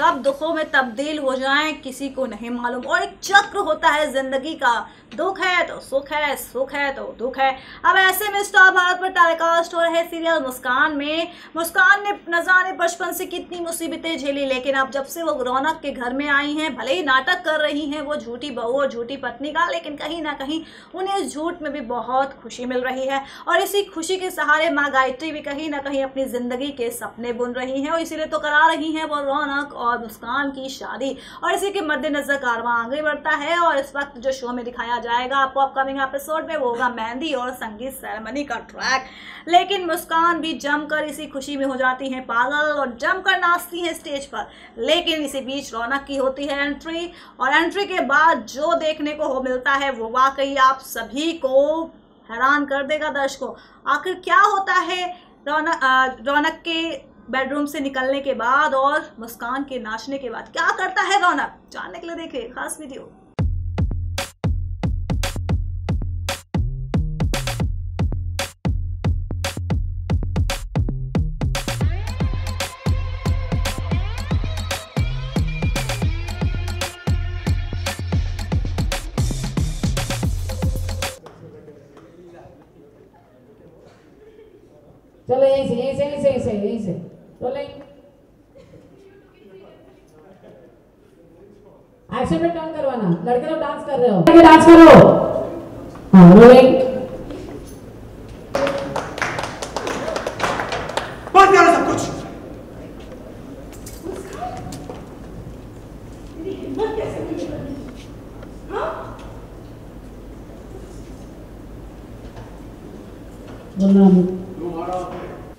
कब दुखों में तब्दील हो जाएं किसी को नहीं मालूम। और एक चक्र होता है जिंदगी का, दुख है तो सुख है, सुख है तो दुख है। अब ऐसे में स्टार भारत पर टेलीकास्ट हो रहे सीरियल मुस्कान में मुस्कान ने न जाने बचपन से कितनी मुसीबतें झेली, लेकिन अब जब से वो रौनक के घर में आई हैं, भले ही नाटक कर रही हैं वो झूठी बहू और झूठी पत्नी का, लेकिन कहीं ना कहीं उन्हें इस झूठ में भी बहुत खुशी मिल रही है। और इसी खुशी के सहारे माँ गायत्री भी कहीं ना कहीं अपनी जिंदगी के सपने बुन रही हैं, और इसीलिए तो करा रही हैं वो रौनक और मुस्कान की शादी। और इसी के मद्देनजर कारवां आगे बढ़ता है और इस वक्त जो शो में दिखाया जाएगा आपको अपकमिंग एपिसोड में, वो होगा मेहंदी और संगीत सेरेमनी का ट्रैक। लेकिन मुस्कान भी जमकर इसी खुशी में हो जाती है पागल और जमकर नाचती है स्टेज पर। लेकिन इसी बीच रौनक की होती है एंट्री, और एंट्री के बाद जो देखने को हो मिलता है वो वाकई आप सभी को हैरान कर देगा दर्शकों। आखिर क्या होता है रौनक के बेडरूम से निकलने के बाद और मुस्कान के नाचने के बाद, क्या करता है रौनक, जानने के लिए देखिए खास वीडियो। चलो यहीं से चले, एक्शन में टर्न करवाना, लड़के लोग डांस कर रहे हो, डांस करो। हाँ रोलिंग, बहुत प्यारा सब कुछ।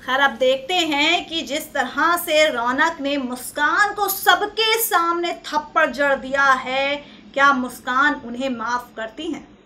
खैर अब देखते हैं कि जिस तरह से रौनक ने मुस्कान को सबके सामने थप्पड़ जड़ दिया है, क्या मुस्कान उन्हें माफ करती हैं।